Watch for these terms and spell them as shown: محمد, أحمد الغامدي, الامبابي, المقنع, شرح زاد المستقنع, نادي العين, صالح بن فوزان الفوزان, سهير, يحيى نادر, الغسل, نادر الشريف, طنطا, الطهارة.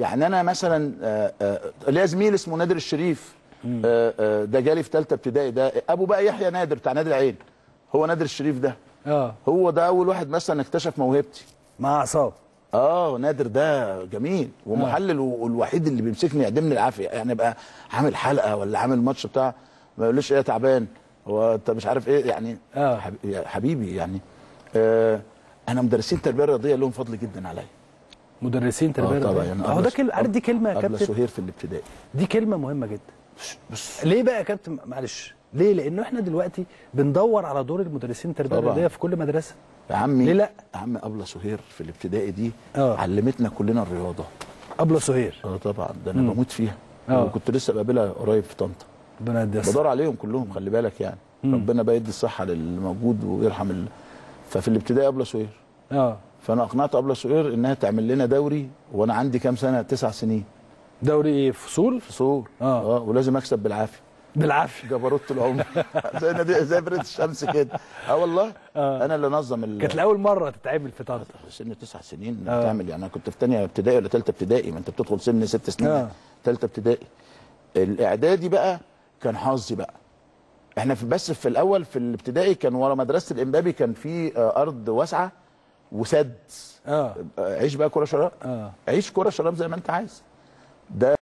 يعني انا مثلا ليا زميل اسمه نادر الشريف، ده جالي في ثالثه ابتدائي، ده ابو بقى يحيى نادر بتاع نادي العين، هو نادر الشريف ده هو ده اول واحد مثلا اكتشف موهبتي مع اعصاب. نادر ده جميل ومحلل، والوحيد اللي بيمسكني يعدمني العافيه، يعني ابقى عامل حلقه ولا عامل ماتش بتاع ما يقوليش ايه تعبان هو انت مش عارف ايه، يعني حبيبي يعني. انا مدرسين تربيه رياضيه لهم فضل جدا عليا، مدرسين تربيه رياضيه طبعا. هو ده كلمه، دي كلمه يا كابتن سهير في الابتدائي، دي كلمه مهمه جدا. بس ليه بقى يا كابتن؟ معلش ليه؟ لانه احنا دلوقتي بندور على دور المدرسين التربيه الرياضيه في كل مدرسه يا عمي. ليه لا يا عم؟ ابله سهير في الابتدائي دي علمتنا كلنا الرياضه، ابله سهير طبعا ده انا بموت فيها، وكنت لسه بقابلها قريب في طنطا، ربنا يديها الصحه، بدور عليهم كلهم خلي بالك يعني، ربنا بقى يدي الصحه للموجود ويرحم ففي الابتدائي ابله سهير، فانا اقنعت ابله سهير انها تعمل لنا دوري وانا عندي كام سنه، 9 سنين، دوري فصول ولازم اكسب بالعافيه بالعافيه، جبروت العمر زي بريد الشمس كده. والله انا اللي نظم كانت اول مره تتعمل في طنطا سن 9 سنين تعمل، يعني انا كنت في ثانيه ابتدائي ولا ثالثه ابتدائي، ما انت بتدخل سن 6 سنين ثالثه ابتدائي. الاعدادي بقى كان حظي بقى، احنا بس في الاول في الابتدائي كان ورا مدرسه الامبابي كان في ارض واسعه وسد، عيش بقى كره شراب، عيش كره شراب زي ما انت عايز. ده